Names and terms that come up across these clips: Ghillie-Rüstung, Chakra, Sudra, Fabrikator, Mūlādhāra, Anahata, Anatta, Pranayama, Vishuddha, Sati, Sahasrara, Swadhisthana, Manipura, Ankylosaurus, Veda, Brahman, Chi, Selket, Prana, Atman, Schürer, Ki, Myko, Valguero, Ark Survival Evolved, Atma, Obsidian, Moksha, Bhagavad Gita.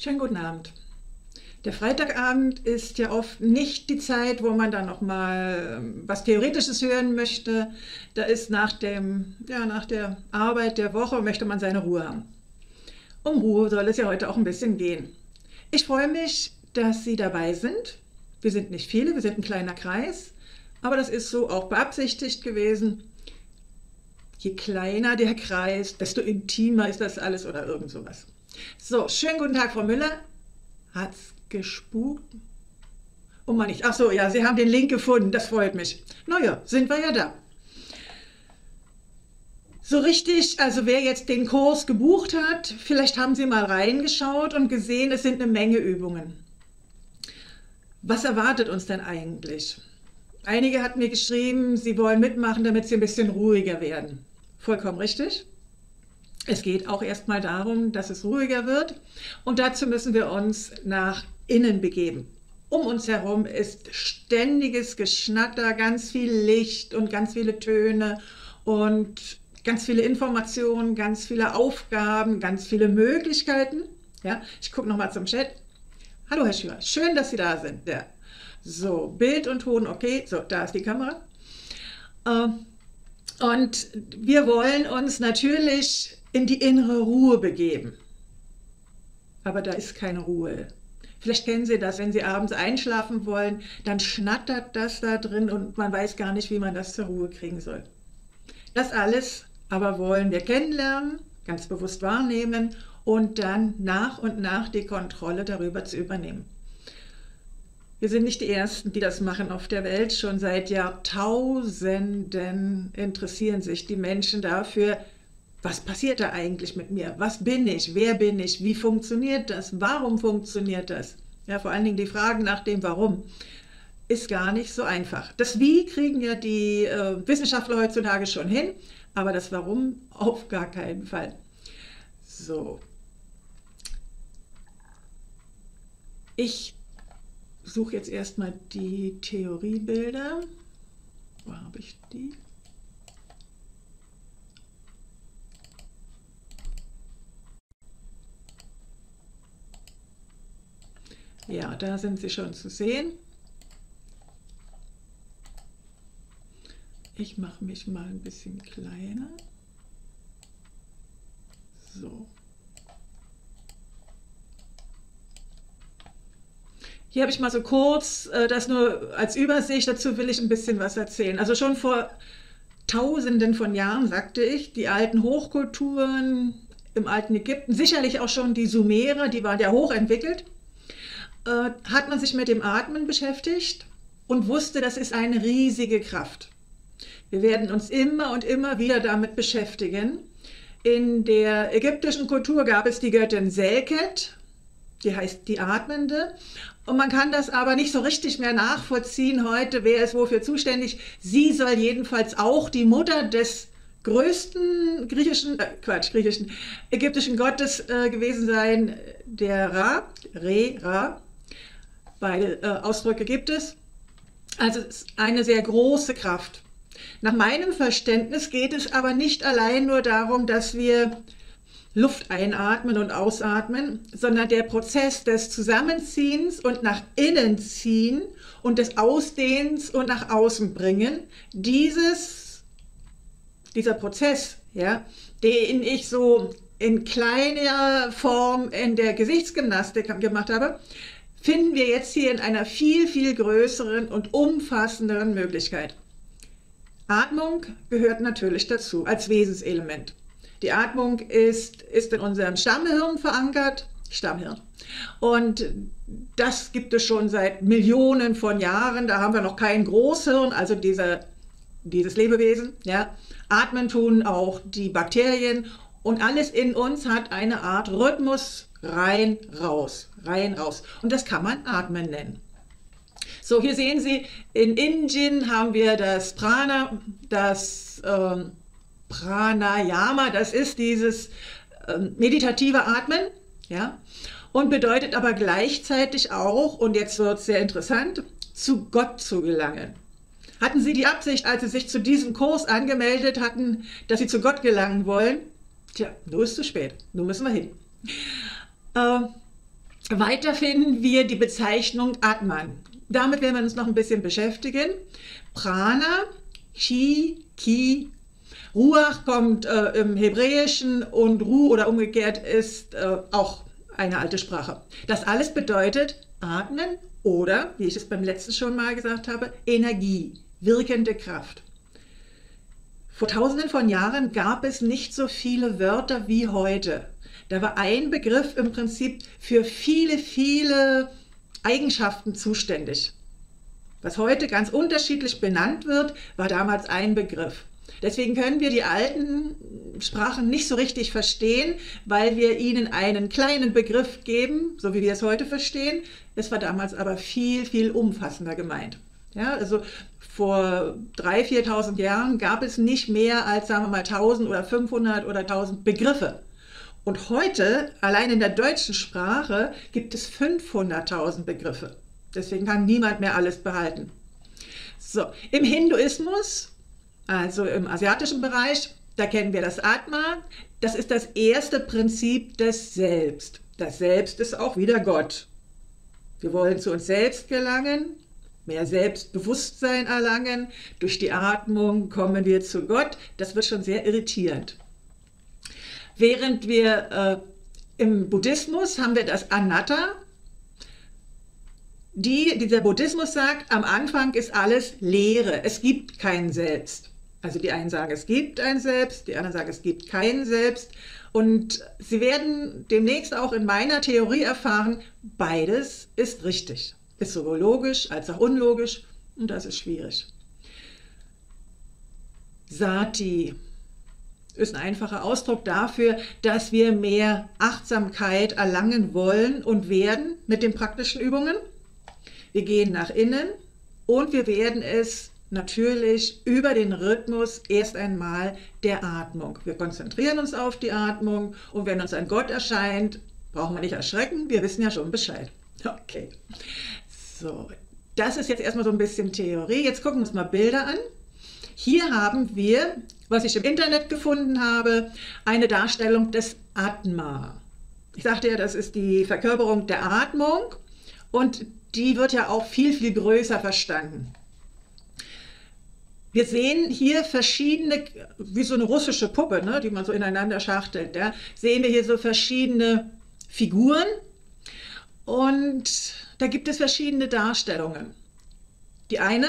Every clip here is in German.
Schönen guten Abend. Der Freitagabend ist ja oft nicht die Zeit, wo man dann nochmal was Theoretisches hören möchte. Da ist nach der Arbeit der Woche möchte man seine Ruhe haben. Um Ruhe soll es ja heute auch ein bisschen gehen. Ich freue mich, dass Sie dabei sind. Wir sind nicht viele, wir sind ein kleiner Kreis, aber das ist so auch beabsichtigt gewesen. Je kleiner der Kreis, desto intimer ist das alles oder irgend sowas. So, schönen guten Tag, Frau Müller. Hat's gespukt? Oh Mann, nicht. Ach so, ja, Sie haben den Link gefunden, das freut mich. Naja, sind wir ja da. So richtig, also wer jetzt den Kurs gebucht hat, vielleicht haben Sie mal reingeschaut und gesehen, es sind eine Menge Übungen. Was erwartet uns denn eigentlich? Einige hatten mir geschrieben, sie wollen mitmachen, damit sie ein bisschen ruhiger werden. Vollkommen richtig. Es geht auch erstmal darum, dass es ruhiger wird, und dazu müssen wir uns nach innen begeben. Um uns herum ist ständiges Geschnatter, ganz viel Licht und ganz viele Töne und ganz viele Informationen, ganz viele Aufgaben, ganz viele Möglichkeiten. Ja, ich gucke nochmal zum Chat. Hallo Herr Schürer, schön, dass Sie da sind. Ja. So, Bild und Ton, okay, so, da ist die Kamera. Und wir wollen uns natürlich in die innere Ruhe begeben. Aber da ist keine Ruhe. Vielleicht kennen Sie das, wenn Sie abends einschlafen wollen, dann schnattert das da drin und man weiß gar nicht, wie man das zur Ruhe kriegen soll. Das alles aber wollen wir kennenlernen, ganz bewusst wahrnehmen und dann nach und nach die Kontrolle darüber zu übernehmen. Wir sind nicht die Ersten, die das machen auf der Welt. Schon seit Jahrtausenden interessieren sich die Menschen dafür, was passiert da eigentlich mit mir? Was bin ich? Wer bin ich? Wie funktioniert das? Warum funktioniert das? Ja, vor allen Dingen die Frage nach dem Warum ist gar nicht so einfach. Das Wie kriegen ja die Wissenschaftler heutzutage schon hin, aber das Warum auf gar keinen Fall. So. Ich suche jetzt erstmal die Theoriebilder. Wo habe ich die? Ja, da sind sie schon zu sehen. Ich mache mich mal ein bisschen kleiner. So. Hier habe ich mal so kurz, das nur als Übersicht, dazu will ich ein bisschen was erzählen. Also schon vor Tausenden von Jahren, sagte ich, die alten Hochkulturen im alten Ägypten, sicherlich auch schon die Sumerer, die waren ja hochentwickelt, hat man sich mit dem Atmen beschäftigt und wusste, das ist eine riesige Kraft. Wir werden uns immer und immer wieder damit beschäftigen. In der ägyptischen Kultur gab es die Göttin Selket, die heißt die Atmende, und man kann das aber nicht so richtig mehr nachvollziehen heute, wer ist wofür zuständig. Sie soll jedenfalls auch die Mutter des größten ägyptischen Gottes gewesen sein, der Ra, Ra. Beide Ausdrücke gibt es. Also es ist eine sehr große Kraft. Nach meinem Verständnis geht es aber nicht allein nur darum, dass wir Luft einatmen und ausatmen, sondern der Prozess des Zusammenziehens und nach innen ziehen und des Ausdehnens und nach außen bringen. Dieser Prozess, ja, den ich so in kleiner Form in der Gesichtsgymnastik gemacht habe, finden wir jetzt hier in einer viel, viel größeren und umfassenderen Möglichkeit. Atmung gehört natürlich dazu, als Wesenselement. Die Atmung ist in unserem Stammhirn verankert, Stammhirn. Und das gibt es schon seit Millionen von Jahren. Da haben wir noch kein Großhirn, also dieses Lebewesen. Ja. Atmen tun auch die Bakterien. Und alles in uns hat eine Art Rhythmus, rein, raus, rein, raus. Und das kann man Atmen nennen. So, hier sehen Sie, in Indien haben wir das Prana, das Pranayama, das ist dieses meditative Atmen, ja, und bedeutet aber gleichzeitig auch, und jetzt wird es sehr interessant, zu Gott zu gelangen. Hatten Sie die Absicht, als Sie sich zu diesem Kurs angemeldet hatten, dass Sie zu Gott gelangen wollen? Tja, nun ist es zu spät, nun müssen wir hin. Weiter finden wir die Bezeichnung Atman. Damit werden wir uns noch ein bisschen beschäftigen. Prana, Chi, Ki. Ruach kommt im Hebräischen und Ru oder umgekehrt ist auch eine alte Sprache. Das alles bedeutet Atmen oder, wie ich es beim letzten schon mal gesagt habe, Energie, wirkende Kraft. Vor tausenden von Jahren gab es nicht so viele Wörter wie heute. Da war ein Begriff im Prinzip für viele, viele Eigenschaften zuständig. Was heute ganz unterschiedlich benannt wird, war damals ein Begriff. Deswegen können wir die alten Sprachen nicht so richtig verstehen, weil wir ihnen einen kleinen Begriff geben, so wie wir es heute verstehen. Es war damals aber viel, viel umfassender gemeint. Ja, also vor 3.000, 4.000 Jahren gab es nicht mehr als, sagen wir mal, 1.000 oder 500 oder 1.000 Begriffe. Und heute, allein in der deutschen Sprache, gibt es 500.000 Begriffe. Deswegen kann niemand mehr alles behalten. So, im Hinduismus, also im asiatischen Bereich, da kennen wir das Atma. Das ist das erste Prinzip des Selbst. Das Selbst ist auch wieder Gott. Wir wollen zu uns selbst gelangen. Mehr Selbstbewusstsein erlangen. Durch die Atmung kommen wir zu Gott. Das wird schon sehr irritierend. Während wir im Buddhismus haben wir das Anatta. Dieser Buddhismus sagt, am Anfang ist alles Leere. Es gibt kein Selbst. Also die einen sagen, es gibt ein Selbst, die anderen sagen, es gibt kein Selbst. Und Sie werden demnächst auch in meiner Theorie erfahren, beides ist richtig. Ist sowohl logisch als auch unlogisch und das ist schwierig. Sati ist ein einfacher Ausdruck dafür, dass wir mehr Achtsamkeit erlangen wollen und werden mit den praktischen Übungen. Wir gehen nach innen und wir werden es natürlich über den Rhythmus erst einmal der Atmung. Wir konzentrieren uns auf die Atmung und wenn uns ein Gott erscheint, brauchen wir nicht erschrecken, wir wissen ja schon Bescheid. Okay, so, das ist jetzt erstmal so ein bisschen Theorie. Jetzt gucken wir uns mal Bilder an. Hier haben wir, was ich im Internet gefunden habe, eine Darstellung des Atma. Ich sagte ja, das ist die Verkörperung der Atmung und die wird ja auch viel, viel größer verstanden. Wir sehen hier verschiedene, wie so eine russische Puppe, ne, die man so ineinander schachtelt, ja, sehen wir hier so verschiedene Figuren. Und da gibt es verschiedene Darstellungen. Die eine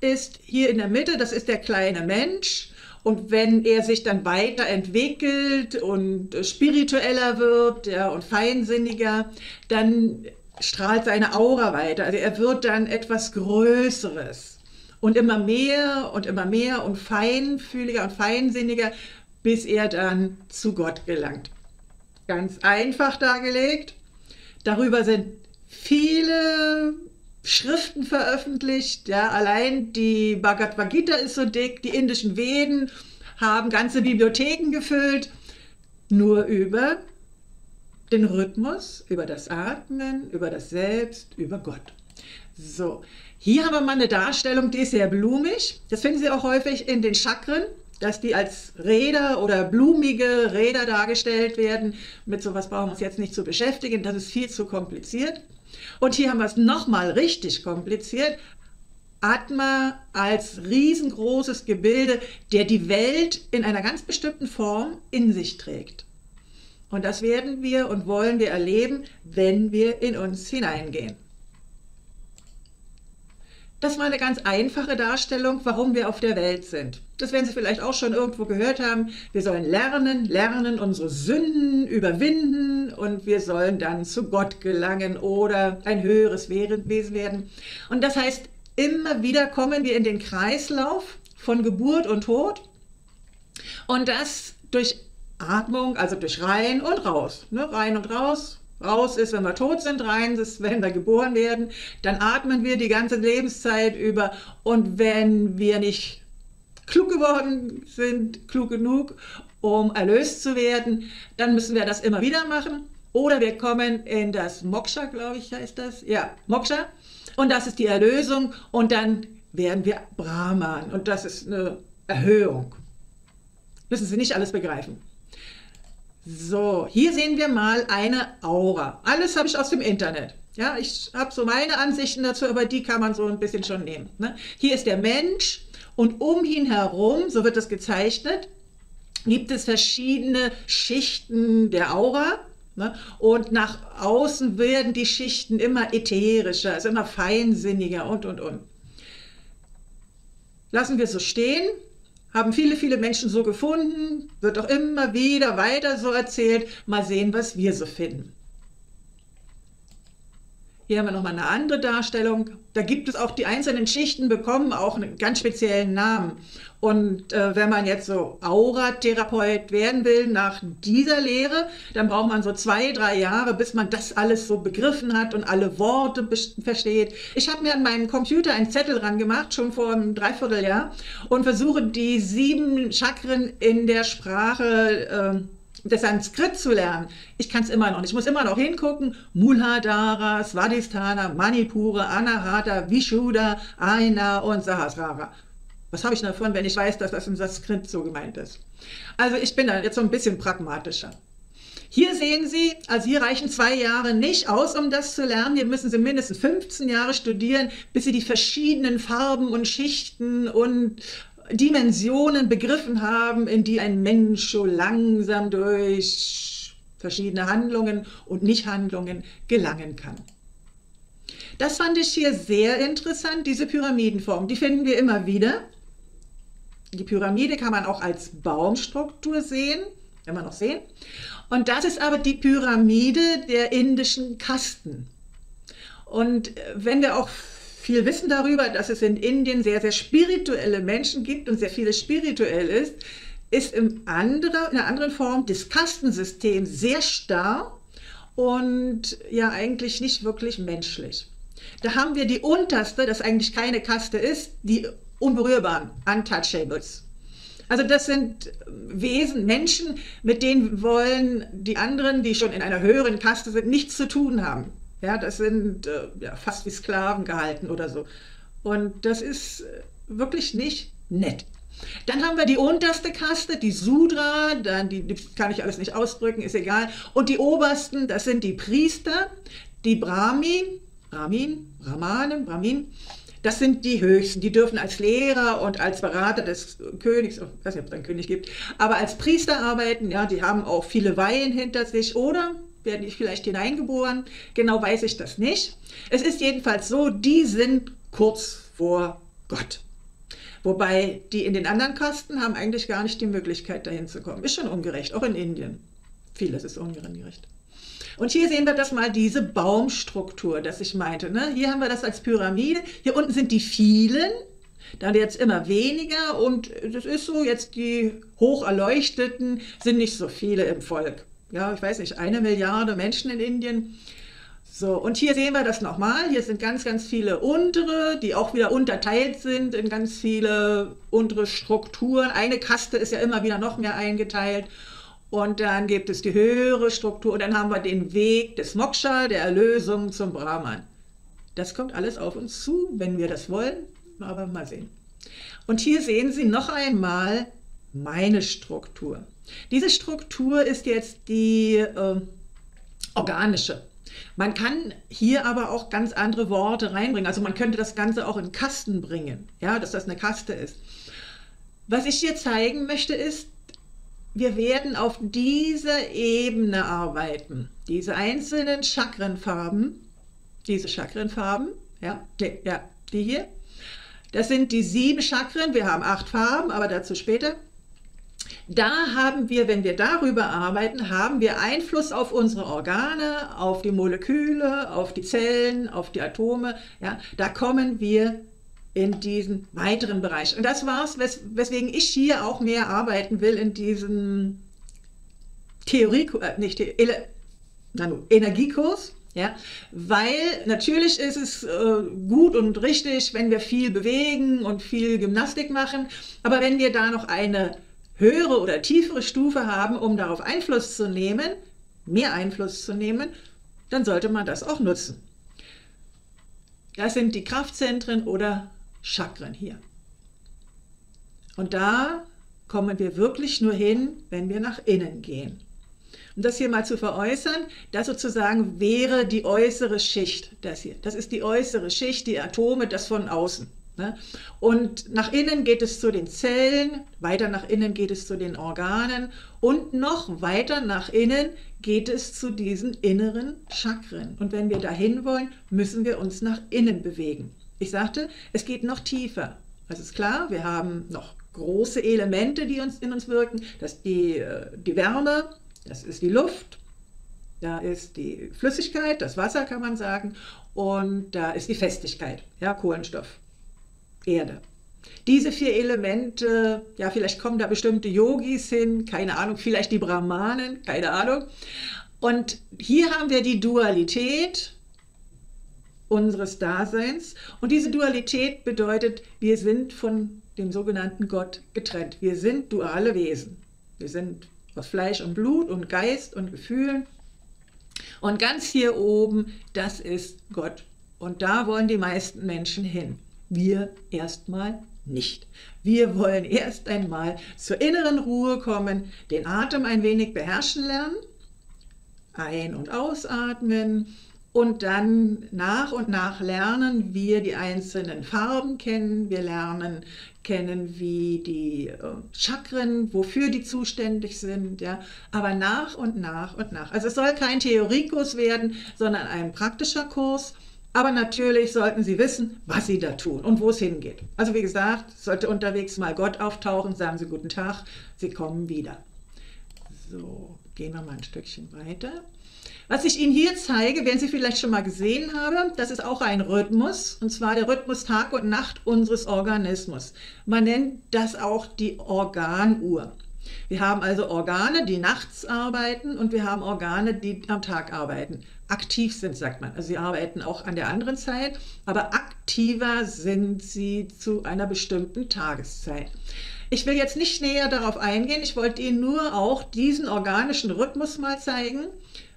ist hier in der Mitte, das ist der kleine Mensch. Und wenn er sich dann weiterentwickelt und spiritueller wird, ja, und feinsinniger, dann strahlt seine Aura weiter. Also er wird dann etwas Größeres und immer mehr und immer mehr und feinfühliger und feinsinniger, bis er dann zu Gott gelangt. Ganz einfach dargelegt. Darüber sind viele Schriften veröffentlicht. Ja, allein die Bhagavad Gita ist so dick, die indischen Veden haben ganze Bibliotheken gefüllt. Nur über den Rhythmus, über das Atmen, über das Selbst, über Gott. So, hier haben wir mal eine Darstellung, die ist sehr blumig. Das finden Sie auch häufig in den Chakren, dass die als Räder oder blumige Räder dargestellt werden. Mit sowas brauchen wir uns jetzt nicht zu beschäftigen, das ist viel zu kompliziert. Und hier haben wir es nochmal richtig kompliziert. Atma als riesengroßes Gebilde, der die Welt in einer ganz bestimmten Form in sich trägt. Und das werden wir und wollen wir erleben, wenn wir in uns hineingehen. Das war eine ganz einfache Darstellung, warum wir auf der Welt sind. Das werden Sie vielleicht auch schon irgendwo gehört haben. Wir sollen lernen, unsere Sünden überwinden und wir sollen dann zu Gott gelangen oder ein höheres Wesen werden. Und das heißt, immer wieder kommen wir in den Kreislauf von Geburt und Tod und das durch Atmung, also durch rein und raus, ne? Rein und raus. Raus ist, wenn wir tot sind, rein ist, wenn wir geboren werden, dann atmen wir die ganze Lebenszeit über und wenn wir nicht klug geworden sind, klug genug, um erlöst zu werden, dann müssen wir das immer wieder machen oder wir kommen in das Moksha, glaube ich heißt das, ja, Moksha und das ist die Erlösung und dann werden wir Brahman und das ist eine Erhöhung. Müssen Sie nicht alles begreifen. So, hier sehen wir mal eine Aura. Alles habe ich aus dem Internet. Ja, ich habe so meine Ansichten dazu, aber die kann man so ein bisschen schon nehmen. Ne? Hier ist der Mensch und um ihn herum, so wird das gezeichnet, gibt es verschiedene Schichten der Aura. Ne? Und nach außen werden die Schichten immer ätherischer, also immer feinsinniger und. Lassen wir es so stehen. Haben viele Menschen so gefunden, wird auch immer wieder weiter so erzählt. Mal sehen, was wir so finden. Hier haben wir nochmal eine andere Darstellung. Da gibt es auch die einzelnen Schichten, bekommen auch einen ganz speziellen Namen. Und wenn man jetzt so Aura-Therapeut werden will nach dieser Lehre, dann braucht man so 2-3 Jahre, bis man das alles so begriffen hat und alle Worte versteht. Ich habe mir an meinem Computer einen Zettel dran gemacht, schon vor einem Dreivierteljahr, und versuche die 7 Chakren in der Sprache das Sanskrit zu lernen. Ich kann es immer noch nicht. Ich muss immer noch hingucken. Mūlādhāra, Swadhisthana, Manipura, Anahata, Vishuddha, Ajna und Sahasrara. Was habe ich davon, wenn ich weiß, dass das im Sanskrit so gemeint ist? Also ich bin da jetzt so ein bisschen pragmatischer. Hier sehen Sie, also hier reichen 2 Jahre nicht aus, um das zu lernen. Hier müssen Sie mindestens 15 Jahre studieren, bis Sie die verschiedenen Farben und Schichten und Dimensionen begriffen haben, in die ein Mensch so langsam durch verschiedene Handlungen und Nichthandlungen gelangen kann. Das fand ich hier sehr interessant, diese Pyramidenform. Die finden wir immer wieder. Die Pyramide kann man auch als Baumstruktur sehen, wenn wir noch sehen. Und das ist aber die Pyramide der indischen Kasten. Und wenn wir auch viel Wissen darüber, dass es in Indien sehr, sehr spirituelle Menschen gibt und sehr vieles spirituell ist in einer anderen Form des Kastensystems sehr starr und ja eigentlich nicht wirklich menschlich. Da haben wir die unterste, das eigentlich keine Kaste ist, die Unberührbaren, Untouchables. Also das sind Wesen, Menschen, mit denen wollen die anderen, die schon in einer höheren Kaste sind, nichts zu tun haben. Ja, das sind fast wie Sklaven gehalten oder so. Und das ist wirklich nicht nett. Dann haben wir die unterste Kaste, die Sudra, dann die kann ich alles nicht ausdrücken, ist egal. Und die obersten, das sind die Priester, die Brahmin, das sind die höchsten. Die dürfen als Lehrer und als Berater des Königs, ich weiß nicht, ob es einen König gibt, aber als Priester arbeiten, ja, die haben auch viele Weihen hinter sich, oder? Werden die vielleicht hineingeboren? Genau weiß ich das nicht. Es ist jedenfalls so, die sind kurz vor Gott. Wobei die in den anderen Kasten haben eigentlich gar nicht die Möglichkeit, dahin zu kommen. Ist schon ungerecht, auch in Indien. Vieles ist ungerecht. Und hier sehen wir das mal, diese Baumstruktur, das ich meinte. Ne? Hier haben wir das als Pyramide. Hier unten sind die vielen, dann jetzt immer weniger. Und das ist so, jetzt die Hocherleuchteten sind nicht so viele im Volk. Ja, ich weiß nicht, 1 Milliarde Menschen in Indien. So, und hier sehen wir das nochmal. Hier sind ganz, ganz viele untere, die auch wieder unterteilt sind in ganz viele untere Strukturen. Eine Kaste ist ja immer wieder noch mehr eingeteilt. Und dann gibt es die höhere Struktur. Und dann haben wir den Weg des Moksha, der Erlösung zum Brahman. Das kommt alles auf uns zu, wenn wir das wollen. Aber mal sehen. Und hier sehen Sie noch einmal meine Struktur. Diese Struktur ist jetzt die organische. Man kann hier aber auch ganz andere Worte reinbringen. Also man könnte das Ganze auch in Kasten bringen, ja, dass das eine Kaste ist. Was ich hier zeigen möchte ist, wir werden auf dieser Ebene arbeiten. Diese einzelnen Chakrenfarben, ja, die hier, Das sind die 7 Chakren, wir haben 8 Farben, aber dazu später. Da haben wir, wenn wir darüber arbeiten, haben wir Einfluss auf unsere Organe, auf die Moleküle, auf die Zellen, auf die Atome. Ja, da kommen wir in diesen weiteren Bereich. Und das war es, weswegen ich hier auch mehr arbeiten will in diesem Energiekurs. Ja, weil natürlich ist es gut und richtig, wenn wir viel bewegen und viel Gymnastik machen, aber wenn wir da noch eine höhere oder tiefere Stufe haben, um darauf Einfluss zu nehmen, mehr Einfluss zu nehmen, dann sollte man das auch nutzen. Das sind die Kraftzentren oder Chakren hier. Und da kommen wir wirklich nur hin, wenn wir nach innen gehen. Um das hier mal zu veräußern, das sozusagen wäre die äußere Schicht, das hier. Das ist die äußere Schicht, die Atome, das von außen. Ne? Und nach innen geht es zu den Zellen, weiter nach innen geht es zu den Organen und noch weiter nach innen geht es zu diesen inneren Chakren. Und wenn wir dahin wollen, müssen wir uns nach innen bewegen. Ich sagte, es geht noch tiefer. Das ist klar, wir haben noch große Elemente, die in uns wirken, das ist die Wärme, das ist die Luft, da ist die Flüssigkeit, das Wasser kann man sagen, und da ist die Festigkeit, ja, Kohlenstoff, Erde. Diese 4 Elemente, ja, vielleicht kommen da bestimmte Yogis hin, keine Ahnung, vielleicht die Brahmanen, keine Ahnung. Und hier haben wir die Dualität unseres Daseins und diese Dualität bedeutet, wir sind von dem sogenannten Gott getrennt. Wir sind duale Wesen. Wir sind aus Fleisch und Blut und Geist und Gefühlen. Und ganz hier oben, das ist Gott. Und da wollen die meisten Menschen hin. Wir erstmal nicht. Wir wollen erst einmal zur inneren Ruhe kommen, den Atem ein wenig beherrschen lernen, ein- und ausatmen und dann nach und nach lernen wir die einzelnen Farben kennen, wir lernen wie die Chakren, wofür die zuständig sind, ja, aber nach und nach und nach. Also es soll kein Theoriekurs werden, sondern ein praktischer Kurs, aber natürlich sollten Sie wissen, was Sie da tun und wo es hingeht. Also wie gesagt, sollte unterwegs mal Gott auftauchen, sagen Sie guten Tag, Sie kommen wieder. So, gehen wir mal ein Stückchen weiter. Was ich Ihnen hier zeige, werden Sie vielleicht schon mal gesehen haben, das ist auch ein Rhythmus, und zwar der Rhythmus Tag und Nacht unseres Organismus. Man nennt das auch die Organuhr. Wir haben also Organe, die nachts arbeiten, und wir haben Organe, die am Tag arbeiten. Aktiv sind, sagt man. Also sie arbeiten auch an der anderen Zeit, aber aktiver sind sie zu einer bestimmten Tageszeit. Ich will jetzt nicht näher darauf eingehen, ich wollte Ihnen nur auch diesen organischen Rhythmus mal zeigen.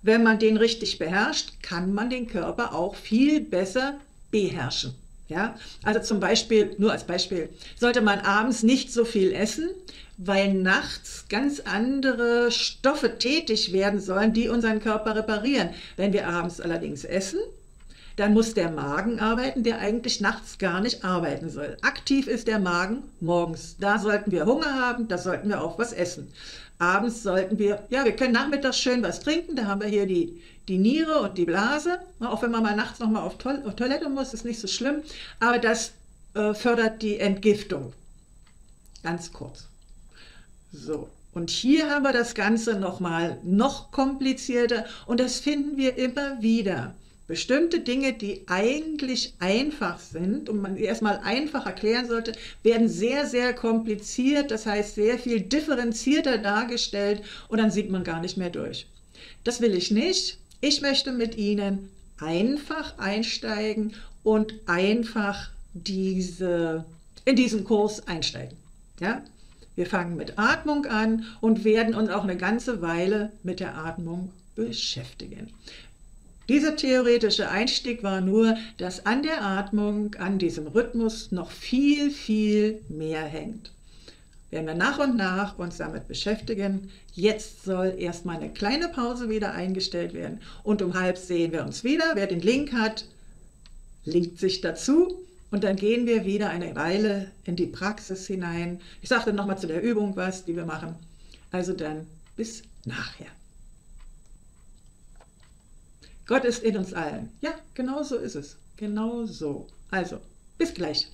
Wenn man den richtig beherrscht, kann man den Körper auch viel besser beherrschen. Ja? Also zum Beispiel, nur als Beispiel, sollte man abends nicht so viel essen, weil nachts ganz andere Stoffe tätig werden sollen, die unseren Körper reparieren. Wenn wir abends allerdings essen, dann muss der Magen arbeiten, der eigentlich nachts gar nicht arbeiten soll. Aktiv ist der Magen morgens. Da sollten wir Hunger haben, da sollten wir auch was essen. Abends sollten wir, ja, wir können nachmittags schön was trinken, da haben wir hier die Niere und die Blase. Auch wenn man mal nachts nochmal auf Toilette muss, ist nicht so schlimm, aber das fördert die Entgiftung. Ganz kurz. So, und hier haben wir das Ganze nochmal noch komplizierter und das finden wir immer wieder. Bestimmte Dinge, die eigentlich einfach sind und man erstmal einfach erklären sollte, werden sehr, sehr kompliziert, das heißt sehr viel differenzierter dargestellt und dann sieht man gar nicht mehr durch. Das will ich nicht. Ich möchte mit Ihnen einfach einsteigen und einfach in diesen Kurs einsteigen. Ja? Wir fangen mit Atmung an und werden uns auch eine ganze Weile mit der Atmung beschäftigen. Dieser theoretische Einstieg war nur, dass an der Atmung, an diesem Rhythmus noch viel, viel mehr hängt. Werden wir nach und nach uns damit beschäftigen. Jetzt soll erstmal eine kleine Pause wieder eingestellt werden und um 12:30 sehen wir uns wieder. Wer den Link hat, linkt sich dazu und dann gehen wir wieder eine Weile in die Praxis hinein. Ich sage dann nochmal zu der Übung was, die wir machen. Also dann bis nachher. Gott ist in uns allen. Ja, genau so ist es. Genau so. Also, bis gleich.